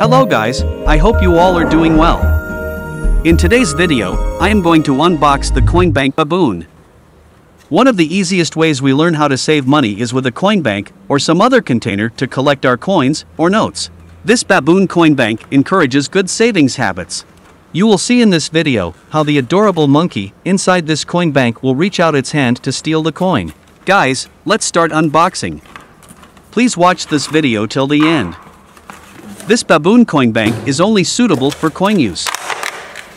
Hello guys, I hope you all are doing well. In today's video, I am going to unbox the CoinBank Baboon. One of the easiest ways we learn how to save money is with a CoinBank or some other container to collect our coins or notes. This Baboon CoinBank encourages good savings habits. You will see in this video how the adorable monkey inside this CoinBank will reach out its hand to steal the coin. Guys, let's start unboxing. Please watch this video till the end. This Baboon CoinBank is only suitable for coin use.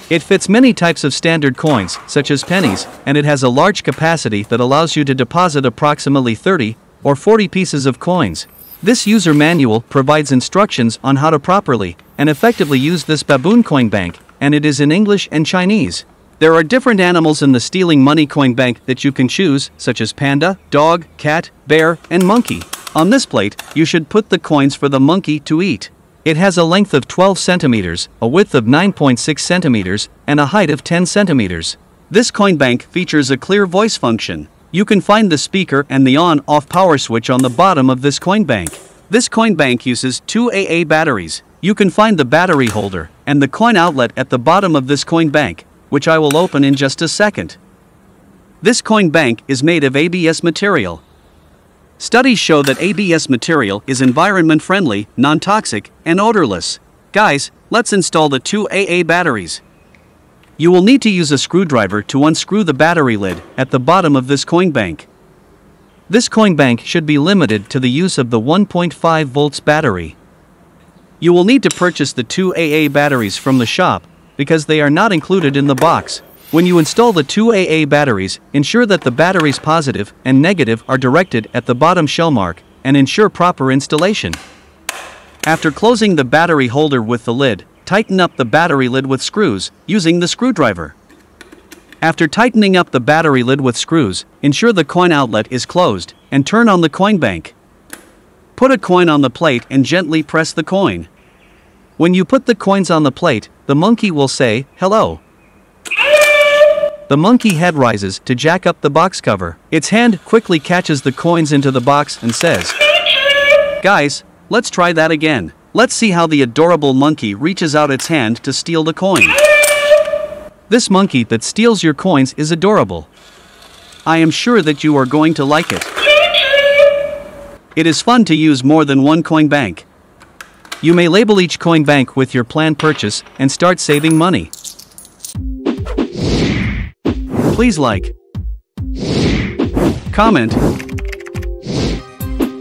It fits many types of standard coins, such as pennies, and it has a large capacity that allows you to deposit approximately 30 or 40 pieces of coins. This user manual provides instructions on how to properly and effectively use this Baboon CoinBank, and it is in English and Chinese. There are different animals in the Stealing Money CoinBank that you can choose, such as panda, dog, cat, bear, and monkey. On this plate, you should put the coins for the monkey to eat. It has a length of 12 centimeters, a width of 9.6 centimeters, and a height of 10 centimeters. This CoinBank features a clear voice function. You can find the speaker and the on-off power switch on the bottom of this CoinBank. This CoinBank uses 2 AA batteries. You can find the battery holder and the coin outlet at the bottom of this CoinBank, which I will open in just a second. This CoinBank is made of ABS material. Studies show that ABS material is environment-friendly, non-toxic, and odorless. Guys, let's install the 2 AA batteries. You will need to use a screwdriver to unscrew the battery lid at the bottom of this CoinBank. This CoinBank should be limited to the use of the 1.5 volts battery. You will need to purchase the 2 AA batteries from the shop because they are not included in the box. When you install the 2 AA batteries, ensure that the batteries positive and negative are directed at the bottom shell mark and ensure proper installation. After closing the battery holder with the lid, tighten up the battery lid with screws using the screwdriver. After tightening up the battery lid with screws, ensure the coin outlet is closed and turn on the CoinBank. Put a coin on the plate and gently press the coin. When you put the coins on the plate, the monkey will say, "Hello." The monkey head rises to jack up the box cover. Its hand quickly catches the coins into the box and says, "Guys, let's try that again." Let's see how the adorable monkey reaches out its hand to steal the coin. This monkey that steals your coins is adorable. I am sure that you are going to like it. It is fun to use more than one CoinBank. You may label each CoinBank with your planned purchase and start saving money. Please like, comment,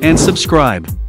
and subscribe.